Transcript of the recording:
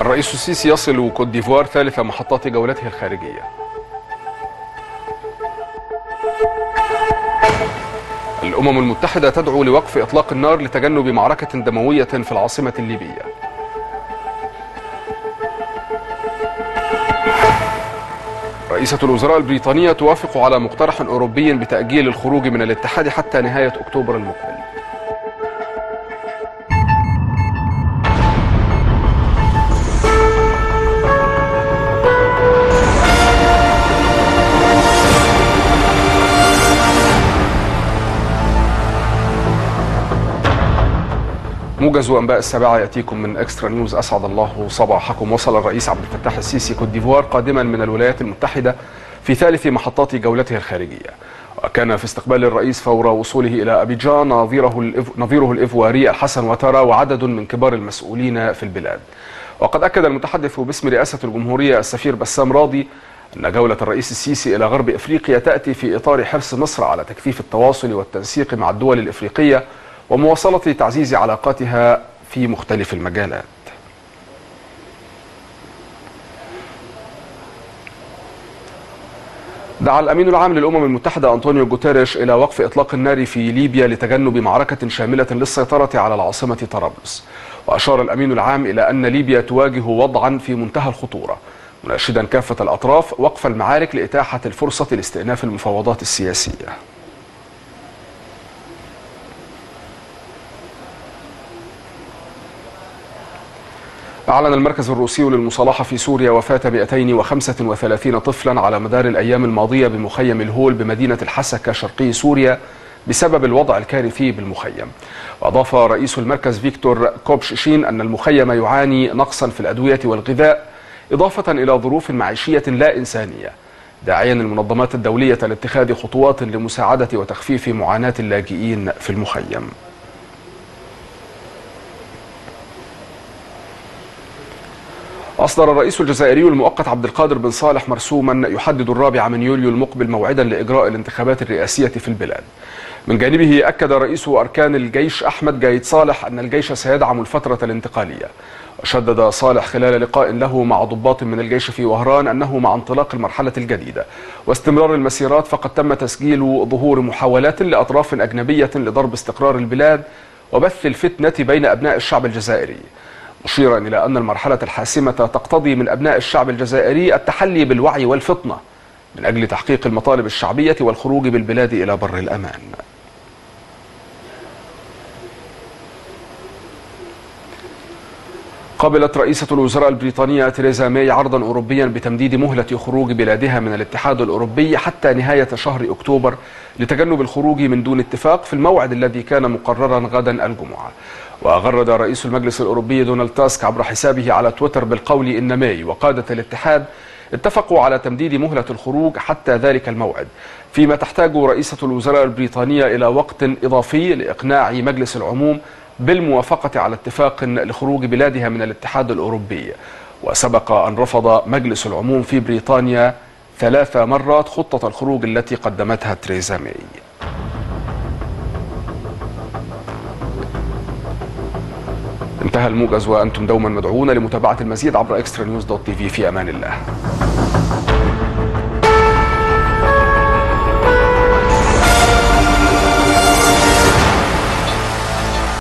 الرئيس السيسي يصل كوت ديفوار ثالث محطات جولته الخارجية. الأمم المتحدة تدعو لوقف إطلاق النار لتجنب معركة دموية في العاصمة الليبية. رئيسة الوزراء البريطانية توافق على مقترح أوروبي بتأجيل الخروج من الاتحاد حتى نهاية أكتوبر المقبل. موجز وانباء السابعه ياتيكم من اكسترا نيوز. اسعد الله صباحكم. وصل الرئيس عبد الفتاح السيسي كوت ديفوار قادما من الولايات المتحده في ثالث محطات جولته الخارجيه، وكان في استقبال الرئيس فور وصوله الى ابيجان نظيره الايفواري الحسن وتارى وعدد من كبار المسؤولين في البلاد. وقد اكد المتحدث باسم رئاسه الجمهوريه السفير بسام راضي ان جوله الرئيس السيسي الى غرب افريقيا تاتي في اطار حرص مصر على تكثيف التواصل والتنسيق مع الدول الافريقيه ومواصلة تعزيز علاقاتها في مختلف المجالات. دعا الأمين العام للأمم المتحدة أنطونيو جوتيريش إلى وقف إطلاق النار في ليبيا لتجنب معركة شاملة للسيطرة على العاصمة طرابلس. وأشار الأمين العام إلى أن ليبيا تواجه وضعا في منتهى الخطورة، مناشدا كافة الأطراف وقف المعارك لإتاحة الفرصة لاستئناف المفاوضات السياسية. أعلن المركز الروسي للمصالحة في سوريا وفاة 235 طفلا على مدار الأيام الماضية بمخيم الهول بمدينة الحسكة شرقي سوريا بسبب الوضع الكارثي بالمخيم. وأضاف رئيس المركز فيكتور كوبششين أن المخيم يعاني نقصا في الأدوية والغذاء إضافة إلى ظروف معيشية لا إنسانية، داعيا المنظمات الدولية لاتخاذ خطوات لمساعدة وتخفيف معاناة اللاجئين في المخيم. أصدر الرئيس الجزائري المؤقت عبد القادر بن صالح مرسوما يحدد 4 يوليو المقبل موعدا لإجراء الانتخابات الرئاسية في البلاد. من جانبه أكد رئيس أركان الجيش أحمد جايد صالح أن الجيش سيدعم الفترة الانتقالية. وشدد صالح خلال لقاء له مع ضباط من الجيش في وهران أنه مع انطلاق المرحلة الجديدة واستمرار المسيرات فقد تم تسجيل ظهور محاولات لأطراف أجنبية لضرب استقرار البلاد وبث الفتنة بين أبناء الشعب الجزائري، مشيرا إلى أن المرحلة الحاسمة تقتضي من أبناء الشعب الجزائري التحلي بالوعي والفطنة من أجل تحقيق المطالب الشعبية والخروج بالبلاد إلى بر الأمان. قبلت رئيسة الوزراء البريطانية تريزا مي عرضا أوروبيا بتمديد مهلة خروج بلادها من الاتحاد الأوروبي حتى نهاية شهر أكتوبر لتجنب الخروج من دون اتفاق في الموعد الذي كان مقررا غدا الجمعة. وغرد رئيس المجلس الأوروبي دونالد تاسك عبر حسابه على تويتر بالقول إن ماي وقادة الاتحاد اتفقوا على تمديد مهلة الخروج حتى ذلك الموعد، فيما تحتاج رئيسة الوزراء البريطانية إلى وقت إضافي لإقناع مجلس العموم بالموافقة على اتفاق لخروج بلادها من الاتحاد الأوروبي. وسبق أن رفض مجلس العموم في بريطانيا 3 مرات خطة الخروج التي قدمتها تريزا مي. انتهى الموجز، وأنتم دوما مدعوون لمتابعة المزيد عبر extra news.tv. في أمان الله.